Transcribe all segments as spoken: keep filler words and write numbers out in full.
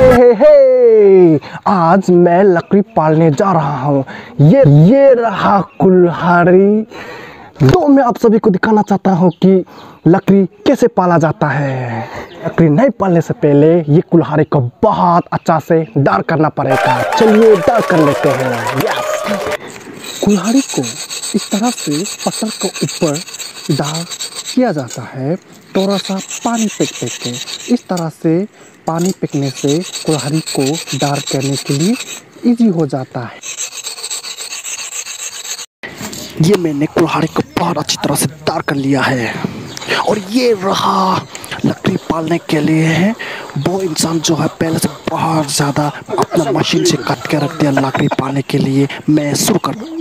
हे हे, आज मैं लकड़ी पालने जा रहा हूँ। ये ये रहा कुल्हाड़ी। तो मैं आप सभी को दिखाना चाहता हूँ कि लकड़ी कैसे पाला जाता है। लकड़ी नहीं पालने से पहले ये कुल्हाड़ी को बहुत अच्छा से डार करना पड़ेगा। चलिए डार कर लेते हैं। यस, कुल्हाड़ी को इस तरह से फसल के ऊपर डार किया जाता है। थोड़ा सा पानी फेंक फेंक के, इस तरह से पानी फेंकने से कुल्हाड़ी को डार करने के लिए इजी हो जाता है। ये मैंने कुल्हाड़ी को बहुत अच्छी तरह से डार कर लिया है। और ये रहा लकड़ी पालने के लिए है। वो इंसान जो है पहले से बहुत ज़्यादा अपना मशीन से कट के रख दिया लकड़ी पालने के लिए। मैं शुरू कर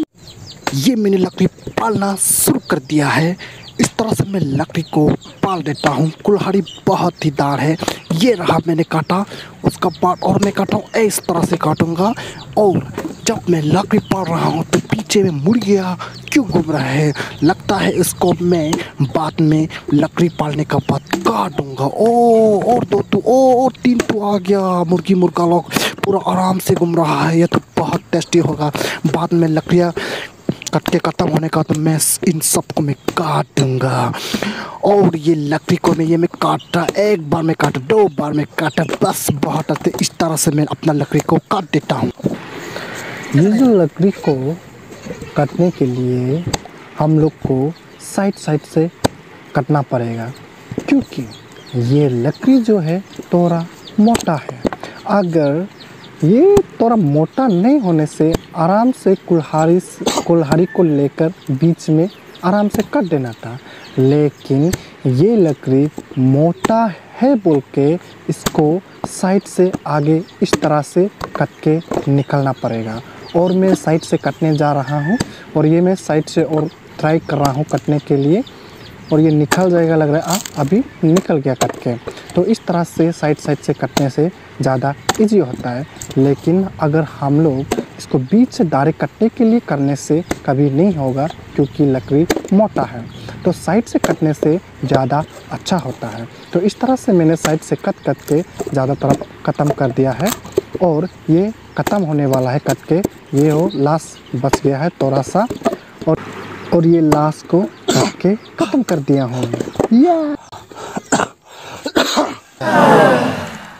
ये मैंने लकड़ी पालना शुरू कर दिया है। इस तरह से मैं लकड़ी को पाल देता हूँ। कुल्हाड़ी बहुत ही दार है। ये रहा, मैंने काटा, उसका पार्ट और मैं काटा हूँ। इस तरह से काटूँगा। और जब मैं लकड़ी पाल रहा हूँ तो पीछे में मुर्गियाँ क्यों घूम रहा है, लगता है इसको मैं बाद में लकड़ी पालने का बाद काटूँगा। ओ, और दो तो, ओ और तीन तो आ गया। मुर्गी मुर्गा लोग पूरा आराम से घूम रहा है। यह तो बहुत टेस्टी होगा। बाद में लकड़ियाँ कट के ख़त्म होने का तो मैं इन सबको मैं काटूँगा। और ये लकड़ी को मैं ये मैं काटा, एक बार में काटा, दो बार में काटा, बस बहुत अच्छे। इस तरह से मैं अपना लकड़ी को काट देता हूँ। ये जो लकड़ी को काटने के लिए हम लोग को साइड साइड से काटना पड़ेगा, क्योंकि ये लकड़ी जो है थोड़ा मोटा है। अगर ये थोड़ा मोटा नहीं होने से आराम से कुल्हाड़ी कुल्हाड़ी को लेकर बीच में आराम से काट देना था। लेकिन ये लकड़ी मोटा है बोल के इसको साइड से आगे इस तरह से काट के निकलना पड़ेगा। और मैं साइड से कटने जा रहा हूँ। और ये मैं साइड से और ट्राई कर रहा हूँ कटने के लिए। और ये निकल जाएगा, लग रहा है। आ, अभी निकल गया कट के। तो इस तरह से साइड साइड से कटने से ज़्यादा इजी होता है। लेकिन अगर हम लोग इसको बीच से डायरेक्ट कटने के लिए करने से कभी नहीं होगा, क्योंकि लकड़ी मोटा है। तो साइड से कटने से ज़्यादा अच्छा होता है। तो इस तरह से मैंने साइड से कट कट के ज़्यादा तरफ ख़त्म कर दिया है। और ये ख़त्म होने वाला है कट के। ये हो लास्ट बच गया है थोड़ा सा। और और ये लास्ट को कट के ख़त्म कर दिया हूँ। या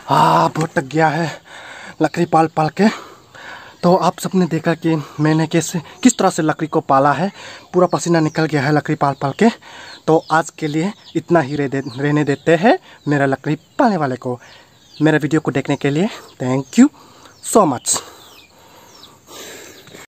हाँ, बहुत थक गया है लकड़ी पाल पाल के। तो आप सबने देखा कि मैंने कैसे किस तरह से लकड़ी को पाला है। पूरा पसीना निकल गया है लकड़ी पाल पाल के। तो आज के लिए इतना ही रह दे, रहने देते हैं मेरा लकड़ी पालने वाले को। मेरा वीडियो को देखने के लिए थैंक यू सो मच।